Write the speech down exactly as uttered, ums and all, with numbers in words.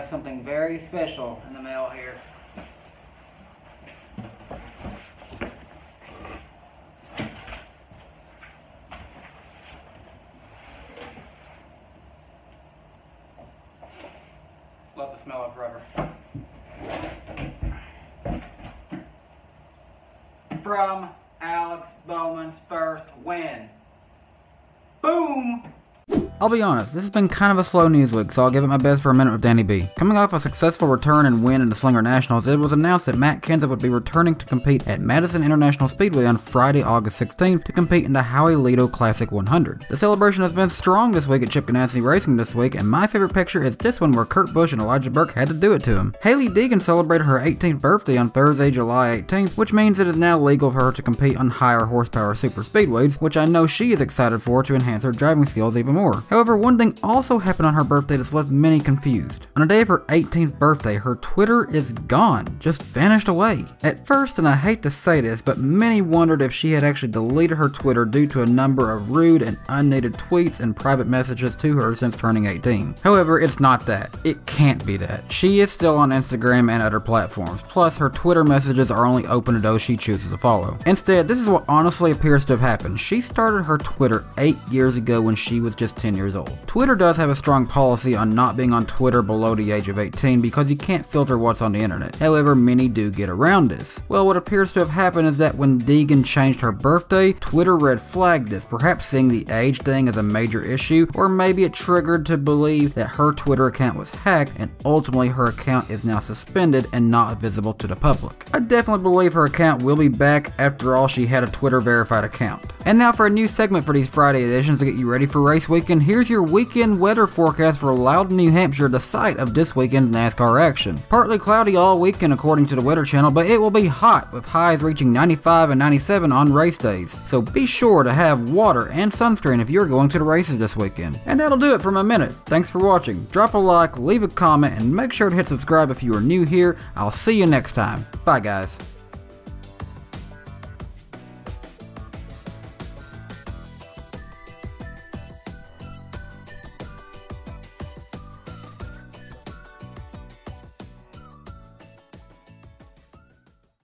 have something very special in the mail here. Love the smell of rubber. From Alex Bowman's first win. Boom! I'll be honest, this has been kind of a slow news week, so I'll give it my best for a minute with Danny B. Coming off a successful return and win in the Slinger Nationals, it was announced that Matt Kenseth would be returning to compete at Madison International Speedway on Friday, August sixteenth to compete in the Howie Lido Classic one hundred. The celebration has been strong this week at Chip Ganassi Racing this week, and my favorite picture is this one where Kurt Busch and Elijah Burke had to do it to him. Hailie Deegan celebrated her eighteenth birthday on Thursday, July eighteenth, which means it is now legal for her to compete on higher horsepower super speedways, which I know she is excited for to enhance her driving skills even more. However, one thing also happened on her birthday that's left many confused. On the day of her eighteenth birthday, her Twitter is gone, just vanished away. At first, and I hate to say this, but many wondered if she had actually deleted her Twitter due to a number of rude and unneeded tweets and private messages to her since turning eighteen. However, it's not that. It can't be that. She is still on Instagram and other platforms, plus her Twitter messages are only open to those she chooses to follow. Instead, this is what honestly appears to have happened. She started her Twitter eight years ago when she was just ten years old. Twitter does have a strong policy on not being on Twitter below the age of eighteen because you can't filter what's on the internet. However, many do get around this. Well, what appears to have happened is that when Deegan changed her birthday, Twitter red flagged this, perhaps seeing the age thing as a major issue, or maybe it triggered to believe that her Twitter account was hacked and ultimately her account is now suspended and not visible to the public. I definitely believe her account will be back. After all, she had a Twitter verified account. And now for a new segment for these Friday editions to get you ready for race week. And here's your weekend weather forecast for Loudon, New Hampshire, the site of this weekend's NASCAR action. Partly cloudy all weekend according to the Weather Channel, but it will be hot with highs reaching ninety-five and ninety-seven on race days. So be sure to have water and sunscreen if you're going to the races this weekend. And that'll do it for my minute. Thanks for watching. Drop a like, leave a comment, and make sure to hit subscribe if you are new here. I'll see you next time. Bye guys.